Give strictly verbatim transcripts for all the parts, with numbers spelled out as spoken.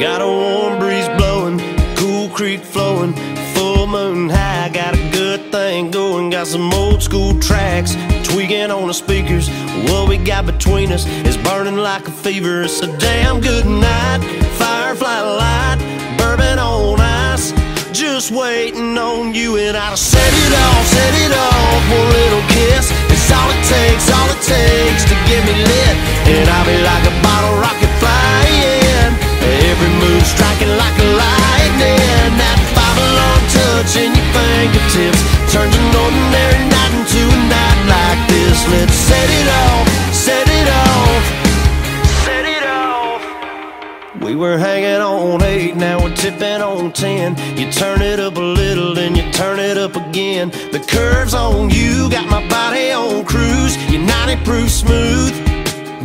Got a warm breeze blowing, cool creek flowing, full moon high, got a good thing going. Got some old school tracks, tweaking on the speakers. What we got between us is burning like a fever. It's a damn good night, firefly light, bourbon on ice, just waiting on you. And I'll set it off, set it off, one little kiss. It's all it takes, all it takes to get me lit. And I'll be like a bottle rocket flying, every move striking like a lightning. That five-alarm touch in your fingertips turns an ordinary night into a night like this. Let's set it off, set it off, set it off. We were hanging on eight, now we're tipping on ten. You turn it up a little, then you turn it up again. The curves on you got my body on cruise. You're ninety proof smooth,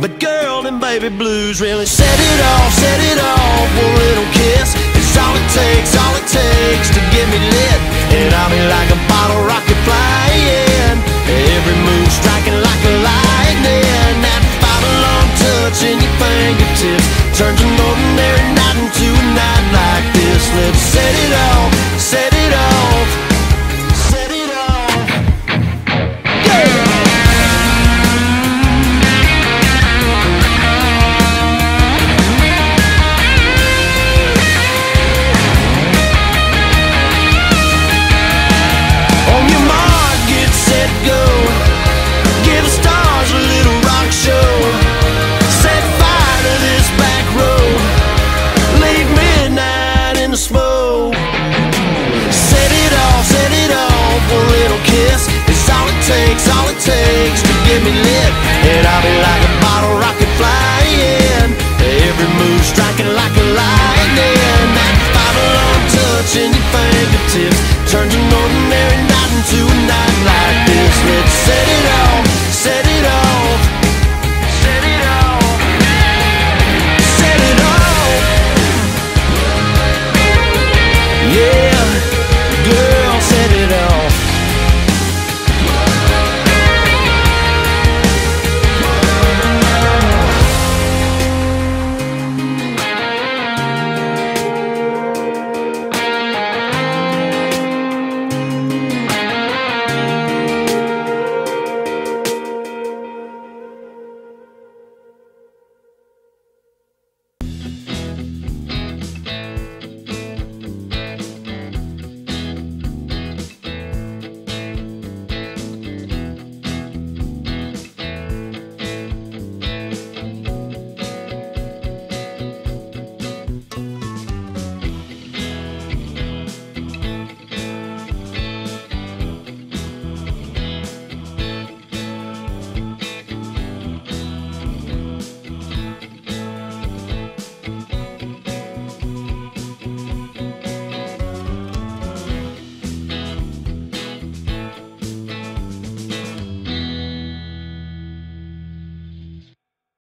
but girl, them baby blues really set it off, set it off. One little kiss, it's all it takes, all it takes to get me lit. And I'll be like a bottle rocket flying, every move striking like a lightning. That five-alarm touch in your fingertips turns an ordinary night into a night like this. Let's set it off, set it off, set it off, yeah. On your mark, get set, go. Give the stars a little rock show. Takes all it takes to get me lit, and I'll be like a bottle rocket flying, every move striking like a lightning. That five-alarm touch in your fingertips